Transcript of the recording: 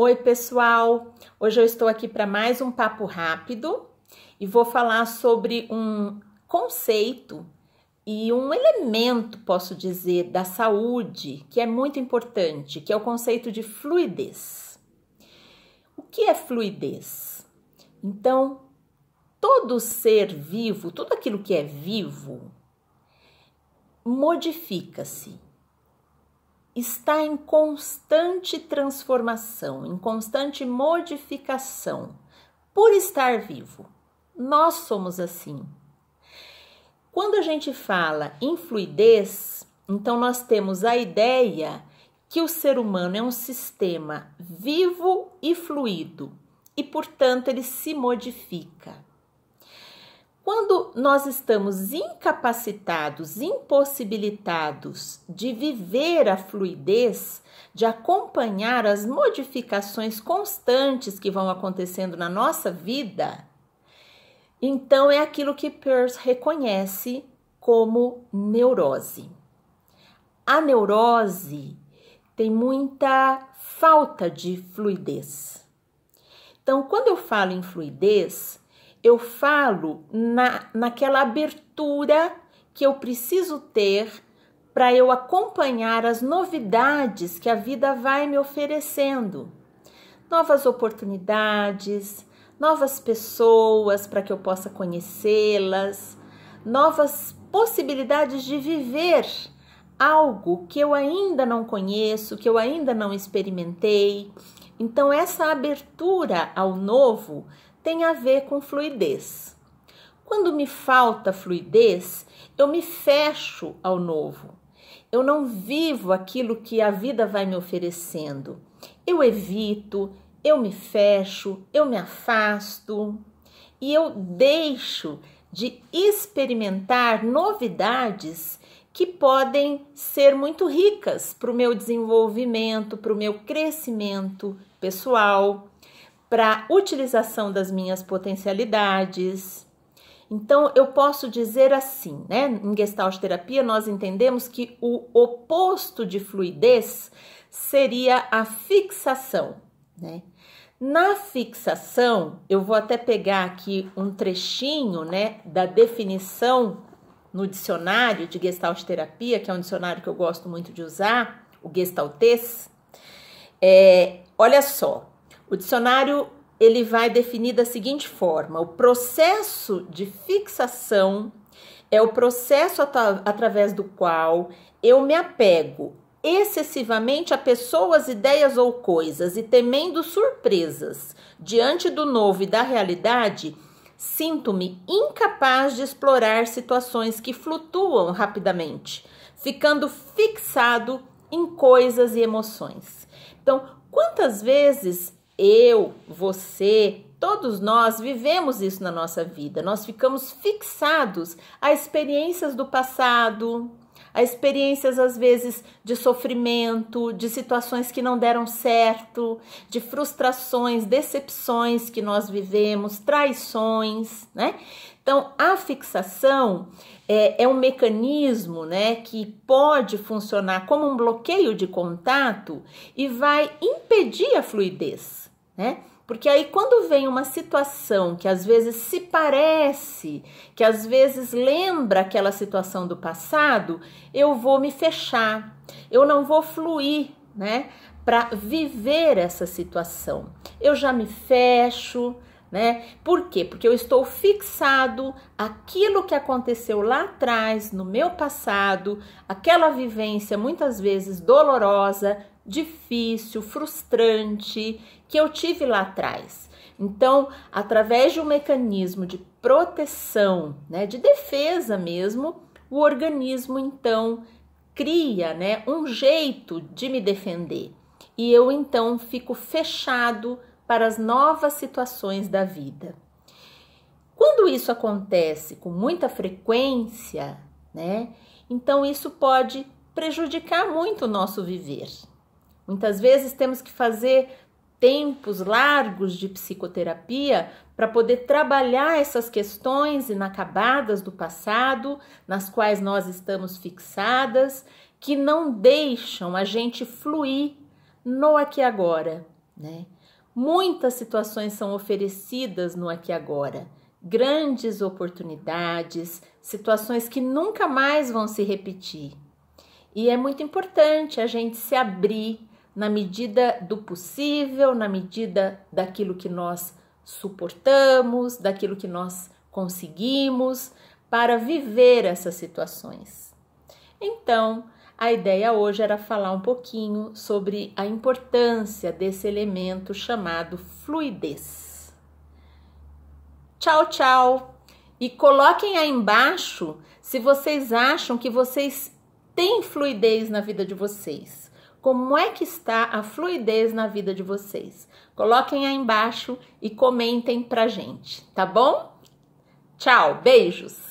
Oi, pessoal! Hoje eu estou aqui para mais um papo rápido e vou falar sobre um conceito e um elemento, posso dizer, da saúde que é muito importante, que é o conceito de fluidez. O que é fluidez? Então, todo ser vivo, tudo aquilo que é vivo, modifica-se. Está em constante transformação, em constante modificação, por estar vivo. Nós somos assim. Quando a gente fala em fluidez, então nós temos a ideia que o ser humano é um sistema vivo e fluido e, portanto, ele se modifica. Quando nós estamos incapacitados, impossibilitados de viver a fluidez, de acompanhar as modificações constantes que vão acontecendo na nossa vida, então é aquilo que Peirce reconhece como neurose. A neurose tem muita falta de fluidez. Então, quando eu falo em fluidez, eu falo naquela abertura que eu preciso ter para eu acompanhar as novidades que a vida vai me oferecendo. Novas oportunidades, novas pessoas para que eu possa conhecê-las, novas possibilidades de viver algo que eu ainda não conheço, que eu ainda não experimentei. Então, essa abertura ao novo tem a ver com fluidez. Quando me falta fluidez, eu me fecho ao novo. Eu não vivo aquilo que a vida vai me oferecendo. Eu evito, eu me fecho, eu me afasto e eu deixo de experimentar novidades que podem ser muito ricas para o meu desenvolvimento, para o meu crescimento pessoal, para a utilização das minhas potencialidades. Então, eu posso dizer assim, né? Em gestalt terapia, nós entendemos que o oposto de fluidez seria a fixação, né? Na fixação, eu vou até pegar aqui um trechinho, né, da definição no dicionário de gestalt terapia, que é um dicionário que eu gosto muito de usar, o gestaltês. Olha só. O dicionário ele vai definir da seguinte forma: o processo de fixação é o processo através do qual eu me apego excessivamente a pessoas, ideias ou coisas e, temendo surpresas diante do novo e da realidade, sinto-me incapaz de explorar situações que flutuam rapidamente, ficando fixado em coisas e emoções. Então, quantas vezes eu, você, todos nós vivemos isso na nossa vida. Nós ficamos fixados a experiências do passado, a experiências às vezes de sofrimento, de situações que não deram certo, de frustrações, decepções que nós vivemos, traições, né? Então, a fixação é um mecanismo, né, que pode funcionar como um bloqueio de contato e vai impedir a fluidez, né? Porque aí, quando vem uma situação que às vezes se parece, que às vezes lembra aquela situação do passado, eu vou me fechar, eu não vou fluir, né, para viver essa situação. Eu já me fecho, né? Por quê? Porque eu estou fixado àquilo que aconteceu lá atrás, no meu passado, aquela vivência muitas vezes dolorosa, difícil, frustrante que eu tive lá atrás. Então, através de um mecanismo de proteção, né, de defesa mesmo, o organismo então cria, né, um jeito de me defender e eu então fico fechado para as novas situações da vida. Quando isso acontece com muita frequência, né, então isso pode prejudicar muito o nosso viver. Muitas vezes temos que fazer tempos largos de psicoterapia para poder trabalhar essas questões inacabadas do passado, nas quais nós estamos fixadas, que não deixam a gente fluir no aqui e agora. né? Muitas situações são oferecidas no aqui e agora, grandes oportunidades, situações que nunca mais vão se repetir. E é muito importante a gente se abrir na medida do possível, na medida daquilo que nós suportamos, daquilo que nós conseguimos, para viver essas situações. Então, a ideia hoje era falar um pouquinho sobre a importância desse elemento chamado fluidez. Tchau, tchau! E coloquem aí embaixo se vocês acham que vocês têm fluidez na vida de vocês. Como é que está a fluidez na vida de vocês? Coloquem aí embaixo e comentem pra gente, tá bom? Tchau, beijos!